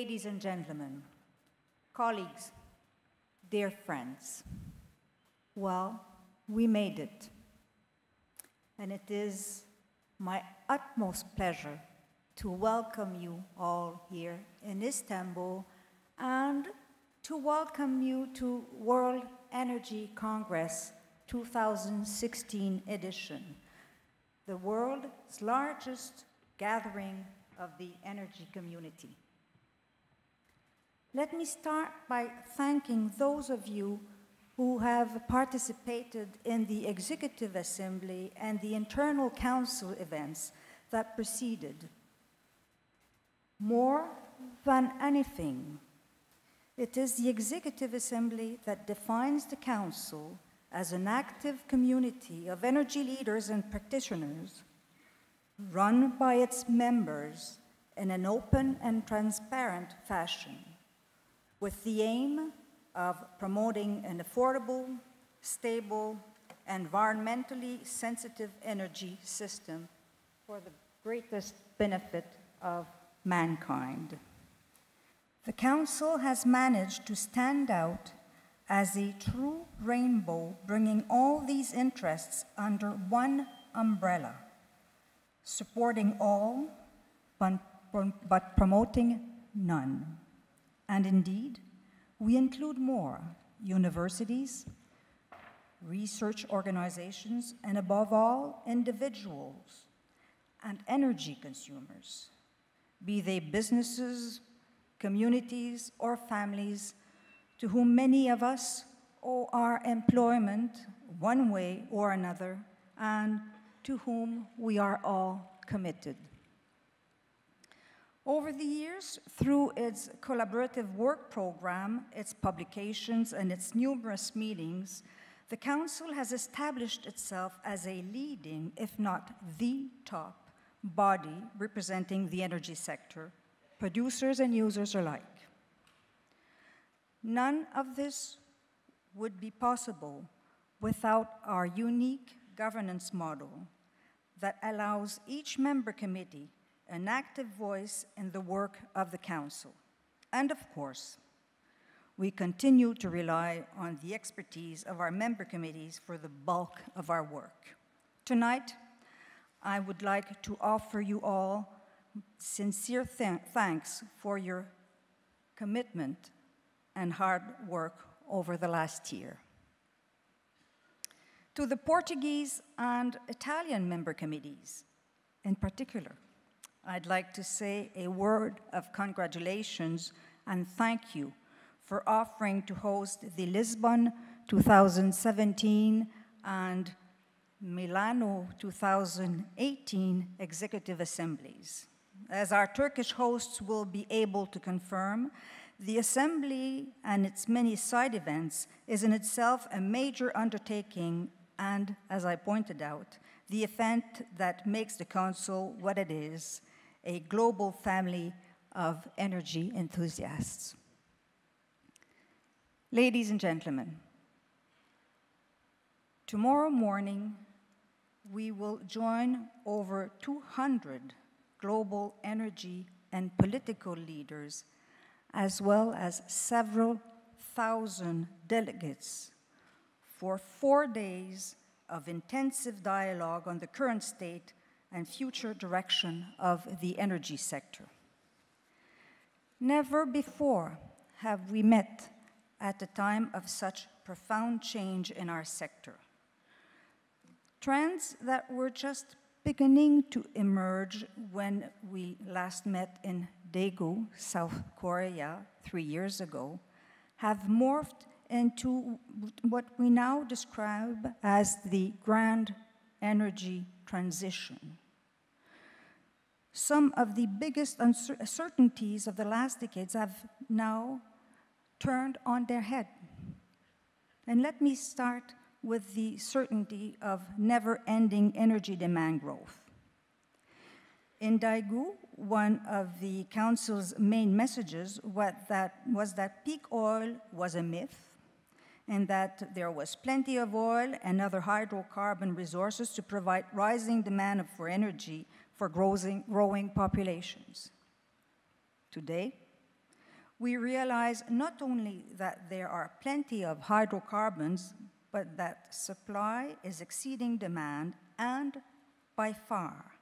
Ladies and gentlemen, colleagues, dear friends, well, we made it. And it is my utmost pleasure to welcome you all here in Istanbul and to welcome you to World Energy Congress 2016 edition, the world's largest gathering of the energy community. Let me start by thanking those of you who have participated in the Executive Assembly and the Internal Council events that preceded. More than anything, it is the Executive Assembly that defines the Council as an active community of energy leaders and practitioners, run by its members in an open and transparent fashion, with the aim of promoting an affordable, stable, environmentally sensitive energy system for the greatest benefit of mankind. The Council has managed to stand out as a true rainbow, bringing all these interests under one umbrella, supporting all, but promoting none. And indeed, we include more: universities, research organizations, and above all, individuals and energy consumers, be they businesses, communities, or families to whom many of us owe our employment one way or another, and to whom we are all committed. Over the years, through its collaborative work program, its publications, and its numerous meetings, the Council has established itself as a leading, if not the top, body representing the energy sector, producers and users alike. None of this would be possible without our unique governance model that allows each member committee an active voice in the work of the Council. And of course, we continue to rely on the expertise of our member committees for the bulk of our work. Tonight, I would like to offer you all sincere thanks for your commitment and hard work over the last year. To the Portuguese and Italian member committees in particular, I'd like to say a word of congratulations and thank you for offering to host the Lisbon 2017 and Milano 2018 Executive Assemblies. As our Turkish hosts will be able to confirm, the Assembly and its many side events is in itself a major undertaking and, as I pointed out, the event that makes the Council what it is, a global family of energy enthusiasts. Ladies and gentlemen, tomorrow morning we will join over 200 global energy and political leaders, as well as several thousand delegates, for 4 days of intensive dialogue on the current state and future direction of the energy sector. Never before have we met at a time of such profound change in our sector. Trends that were just beginning to emerge when we last met in Daegu, South Korea, 3 years ago, have morphed into what we now describe as the grand energy transition. Some of the biggest uncertainties of the last decades have now turned on their head. And let me start with the certainty of never-ending energy demand growth. In Daegu, one of the Council's main messages was that peak oil was a myth, and that there was plenty of oil and other hydrocarbon resources to provide rising demand for energy for growing populations. Today, we realize not only that there are plenty of hydrocarbons, but that supply is exceeding demand, and by far.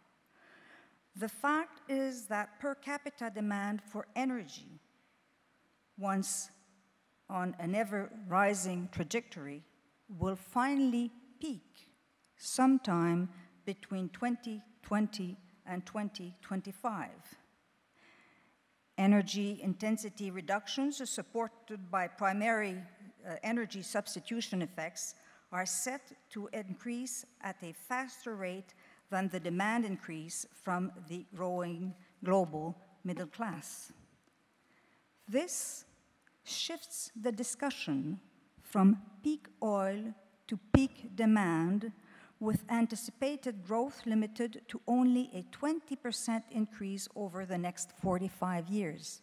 The fact is that per capita demand for energy, once on an ever-rising trajectory, will finally peak sometime between 2020 and 2025. Energy intensity reductions, supported by primary energy substitution effects, are set to increase at a faster rate than the demand increase from the growing global middle class. This shifts the discussion from peak oil to peak demand, with anticipated growth limited to only a 20% increase over the next 45 years.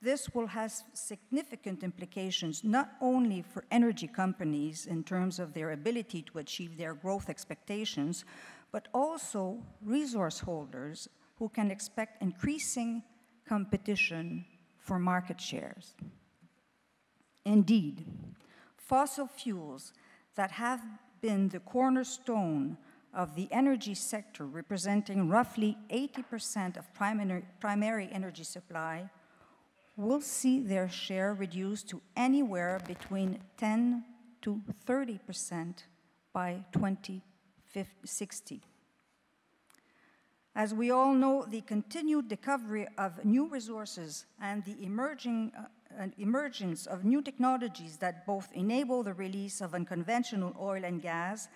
This will have significant implications not only for energy companies in terms of their ability to achieve their growth expectations, but also resource holders who can expect increasing competition for market shares. Indeed, fossil fuels that have been the cornerstone of the energy sector, representing roughly 80% of primary energy supply, will see their share reduced to anywhere between 10 to 30% by 2060. As we all know, the continued recovery of new resources and the emergence of new technologies that both enable the release of unconventional oil and gas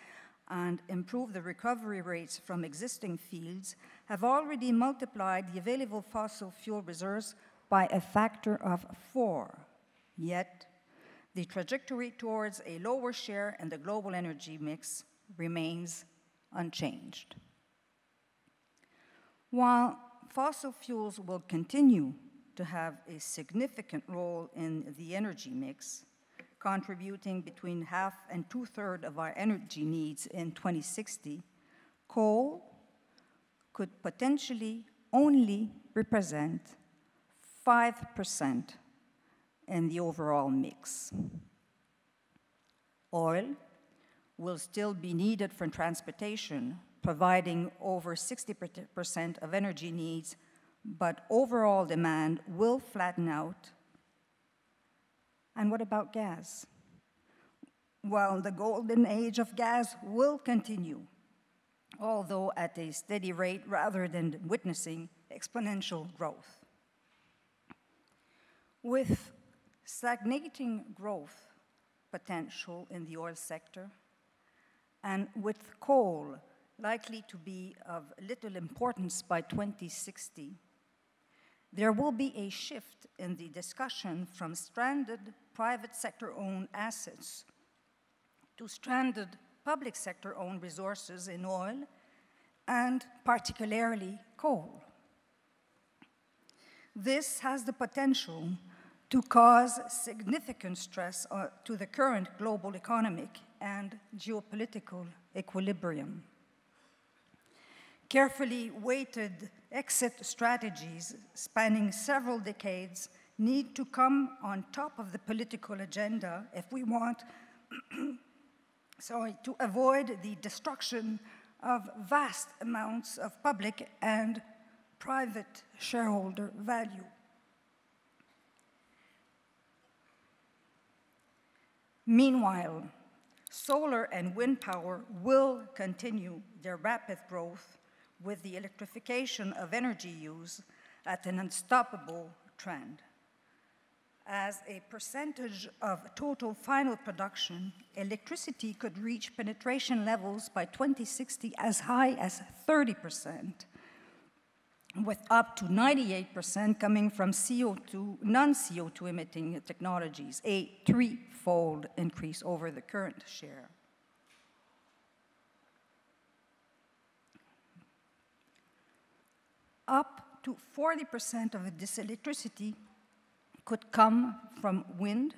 and improve the recovery rates from existing fields have already multiplied the available fossil fuel reserves by a factor of 4. Yet, the trajectory towards a lower share in the global energy mix remains unchanged. While fossil fuels will continue to have a significant role in the energy mix, contributing between half and two-thirds of our energy needs in 2060, coal could potentially only represent 5% in the overall mix. Oil will still be needed for transportation, providing over 60% of energy needs, but overall demand will flatten out. And what about gas? Well, the golden age of gas will continue, although at a steady rate rather than witnessing exponential growth. With stagnating growth potential in the oil sector, and with coal likely to be of little importance by 2060, there will be a shift in the discussion from stranded private sector-owned assets to stranded public sector-owned resources in oil, and particularly coal. This has the potential to cause significant stress to the current global economic and geopolitical equilibrium. Carefully weighted exit strategies spanning several decades need to come on top of the political agenda if we want to avoid the destruction of vast amounts of public and private shareholder value. Meanwhile, solar and wind power will continue their rapid growth with the electrification of energy use at an unstoppable trend. As a percentage of total final production, electricity could reach penetration levels by 2060 as high as 30%, with up to 98% coming from non-CO2 emitting technologies, a threefold increase over the current share. Up to 40% of this electricity could come from wind,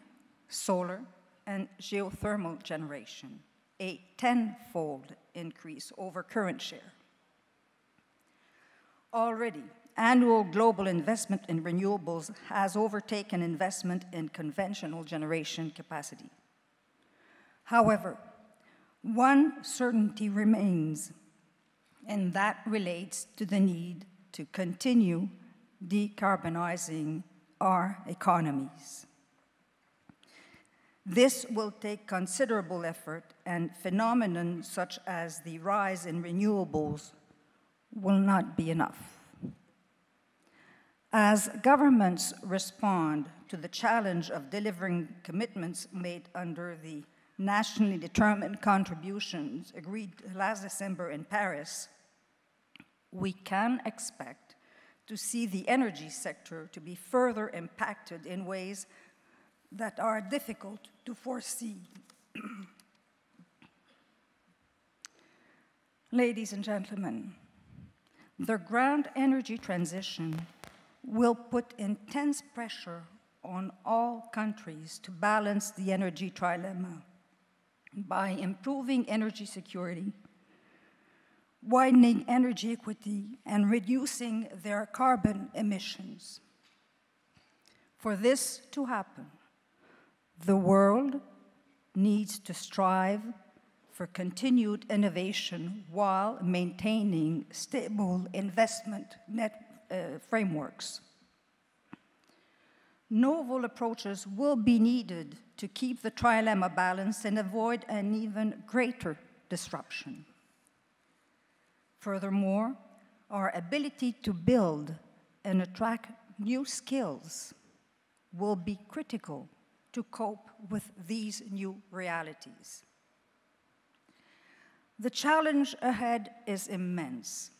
solar, and geothermal generation, a 10-fold increase over current share. Already, Annual global investment in renewables has overtaken investment in conventional generation capacity. However, one certainty remains, and that relates to the need to continue decarbonizing our economies. This will take considerable effort, and phenomena such as the rise in renewables will not be enough. As governments respond to the challenge of delivering commitments made under the nationally determined contributions agreed last December in Paris, we can expect to see the energy sector to be further impacted in ways that are difficult to foresee. Ladies and gentlemen, the grand energy transition will put intense pressure on all countries to balance the energy trilemma by improving energy security, widening energy equity, and reducing their carbon emissions. For this to happen, the world needs to strive for continued innovation while maintaining stable investment frameworks. Novel approaches will be needed to keep the trilemma balanced and avoid an even greater disruption. Furthermore, our ability to build and attract new skills will be critical to cope with these new realities. The challenge ahead is immense.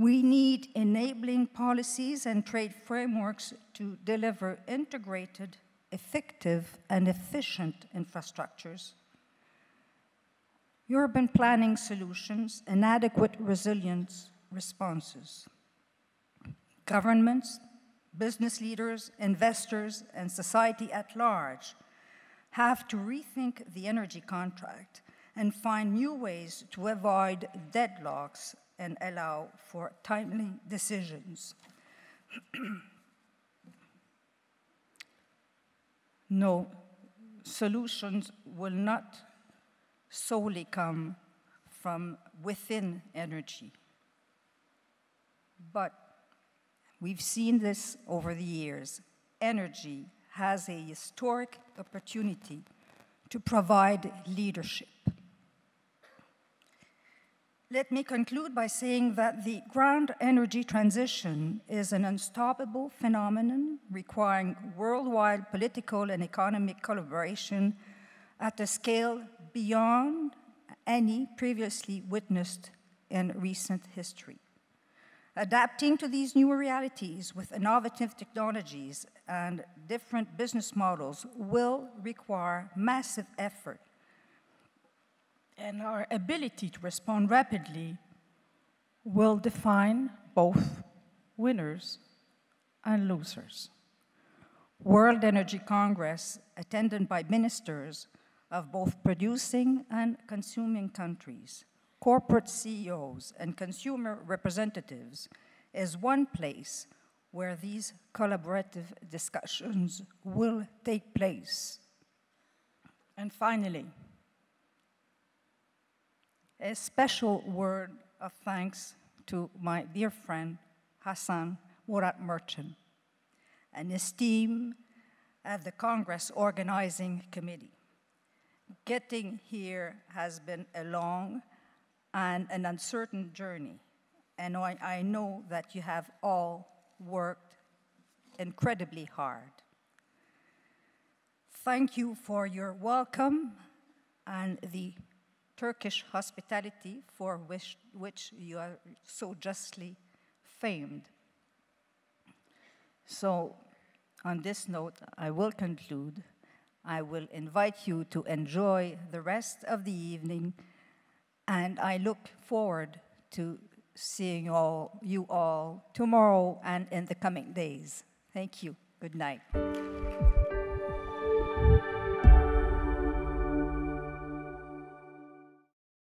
We need enabling policies and trade frameworks to deliver integrated, effective, and efficient infrastructures, urban planning solutions, and adequate resilience responses. Governments, business leaders, investors, and society at large have to rethink the energy contract and find new ways to avoid deadlocks and allow for timely decisions. No, solutions will not solely come from within energy. But we've seen this over the years. Energy has a historic opportunity to provide leadership. Let me conclude by saying that the grand energy transition is an unstoppable phenomenon requiring worldwide political and economic collaboration at a scale beyond any previously witnessed in recent history. Adapting to these new realities with innovative technologies and different business models will require massive effort, and our ability to respond rapidly will define both winners and losers. World Energy Congress, attended by ministers of both producing and consuming countries, corporate CEOs, and consumer representatives, is one place where these collaborative discussions will take place. And finally, a special word of thanks to my dear friend, Hassan Murat Merchan, and his team at the Congress Organizing Committee. Getting here has been a long and an uncertain journey, and I know that you have all worked incredibly hard. Thank you for your welcome and the Turkish hospitality for which you are so justly famed. So on this note, I will conclude. I will invite you to enjoy the rest of the evening, and I look forward to seeing you all tomorrow and in the coming days. Thank you. Good night.